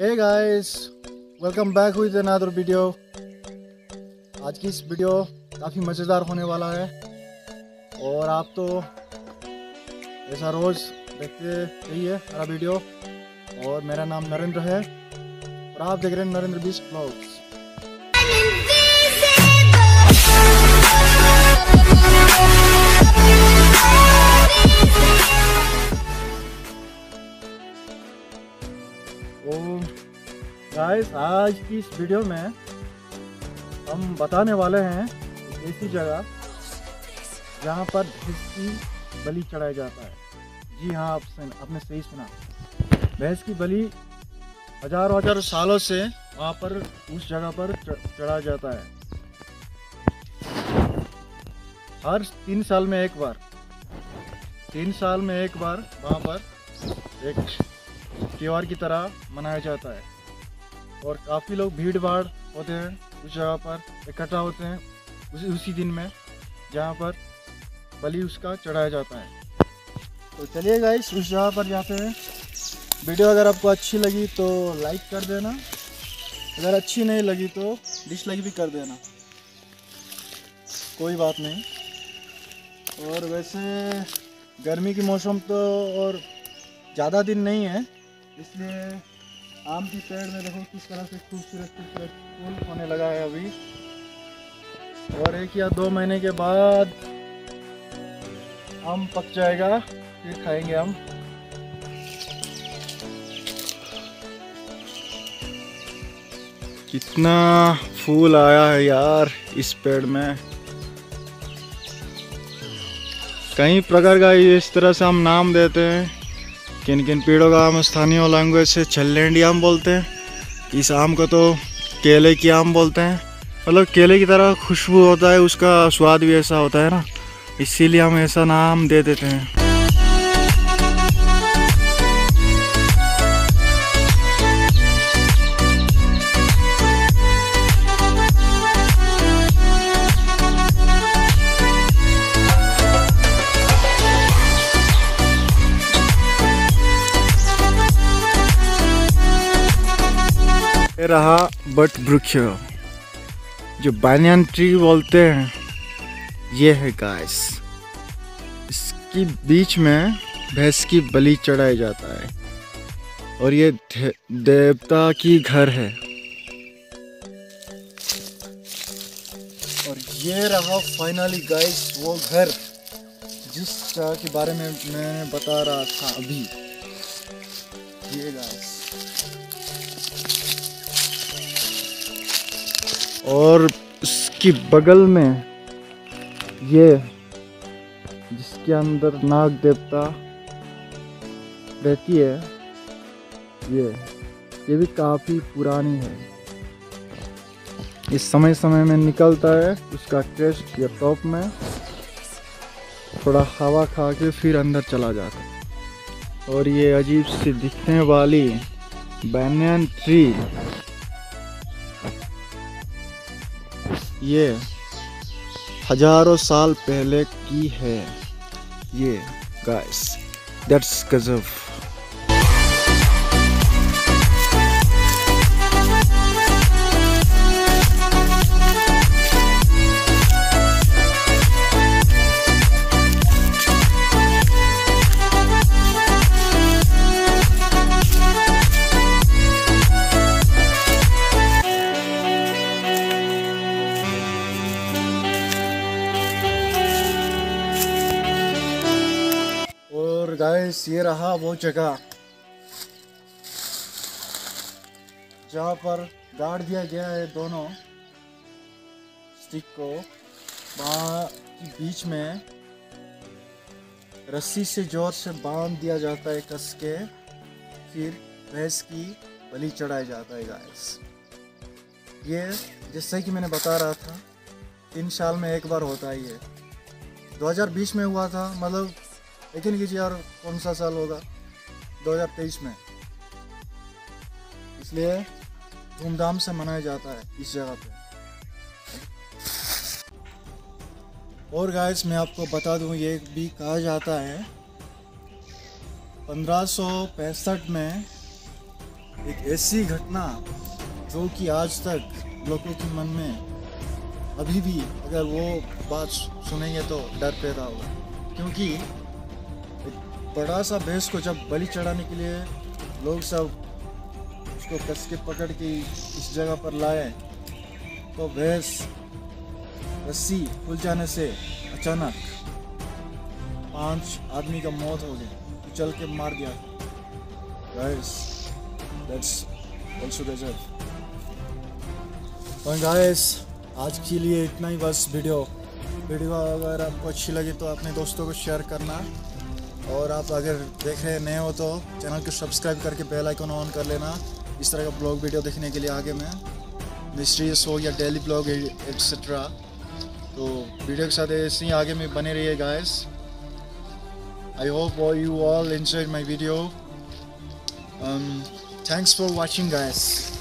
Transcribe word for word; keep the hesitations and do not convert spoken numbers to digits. Hey guys, welcome back with another video. आज की इस वीडियो काफ़ी मज़ेदार होने वाला है और आप तो ऐसा रोज़ देखते रहिए हमारा वीडियो। और मेरा नाम नरेंद्र है और आप देख रहे हैं नरेंद्र बीस्ट व्लॉग्स। गाइस, आज की इस वीडियो में हम बताने वाले हैं ऐसी जगह जहाँ पर भैंस की बलि चढ़ाया जाता है। जी हाँ, आप आपने सही सुना, भैंस की बलि हजारों हजारों सालों से वहाँ पर उस जगह पर चढ़ाया जाता है। हर तीन साल में एक बार तीन साल में एक बार वहाँ पर एक त्यौहार की तरह मनाया जाता है और काफ़ी लोग भीड़ भाड़ होते हैं उस जगह पर, इकट्ठा होते हैं उस उसी दिन में जहाँ पर बलि उसका चढ़ाया जाता है। तो चलिए गाइस, उस जगह पर जाते हैं। वीडियो अगर आपको अच्छी लगी तो लाइक कर देना, अगर अच्छी नहीं लगी तो डिसलाइक भी कर देना, कोई बात नहीं। और वैसे गर्मी की मौसम तो और ज़्यादा दिन नहीं है, इसलिए आम के पेड़ में देखो किस तरह से खूबसूरत खूबसूरत फूल होने लगा है अभी। और एक या दो महीने के बाद आम पक जाएगा, फिर खाएंगे हम। कितना फूल आया है यार इस पेड़ में। कई प्रकार का इस तरह से हम नाम देते हैं, किन किन पेड़ों का हम स्थानीय लैंग्वेज से छल्लेंडियाम बोलते हैं। इस आम को तो केले की आम बोलते हैं, मतलब केले की तरह खुशबू होता है, उसका स्वाद भी ऐसा होता है ना, इसीलिए हम ऐसा नाम दे देते हैं। रहा बट ब्रुकियो, जो बानियन ट्री बोलते हैं, ये है गाइस। इसकी बीच में भैंस की बलि चढ़ाया जाता है और ये देवता की घर है। और ये रहा फाइनली गाइस वो घर जिस जगह के बारे में मैं बता रहा था अभी। ये गाइस, और इसकी बगल में ये जिसके अंदर नाग देवता रहती है, ये ये भी काफ़ी पुरानी है। इस समय समय में निकलता है उसका क्रेस्ट या टॉप में, थोड़ा हवा खा के फिर अंदर चला जाता है। और ये अजीब सी दिखने वाली बनियन ट्री, ये हजारों साल पहले की है। ये गाइस, दैट्स गजब। गाइस, ये रहा वो जगह जहाँ पर गाड़ दिया गया है दोनों स्टिक को। वहाँ के बीच में रस्सी से जोर से बांध दिया जाता है कस के, फिर भैंस की बलि चढ़ाया जाता है। गाइस, ये जैसे कि मैंने बता रहा था, तीन साल में एक बार होता है। ये दो हज़ार बीस में हुआ था, मतलब लेकिन कीजिए यार कौन सा साल होगा, दो हज़ार तेईस में। इसलिए धूमधाम से मनाया जाता है इस जगह पे। और गाइस, मैं आपको बता दूं, ये भी कहा जाता है पंद्रह सौ पैंसठ में एक ऐसी घटना जो कि आज तक लोगों के मन में अभी भी, अगर वो बात सुनेंगे तो डर पैदा होगा। क्योंकि एक बड़ा सा भैंस को जब बलि चढ़ाने के लिए लोग सब उसको कस के पकड़ के इस जगह पर लाए, तो भैंस रस्सी खुल जाने से अचानक पांच आदमी का मौत हो गया, कुचल के मार दिया। Guys that's also dessert. और गाइस आज के लिए इतना ही बस। वीडियो वीडियो अगर आपको अच्छी लगी तो अपने दोस्तों को शेयर करना, और आप अगर देख रहे नए हो तो चैनल को सब्सक्राइब करके बेल आइकन ऑन कर लेना इस तरह का ब्लॉग वीडियो देखने के लिए। आगे मैं मिस्ट्रीज हो या डेली ब्लॉग एक्सेट्रा, तो वीडियो के साथ ऐसे ही आगे में बने रहिए guys. I hope all you all enjoyed my video. Um, thanks for watching guys.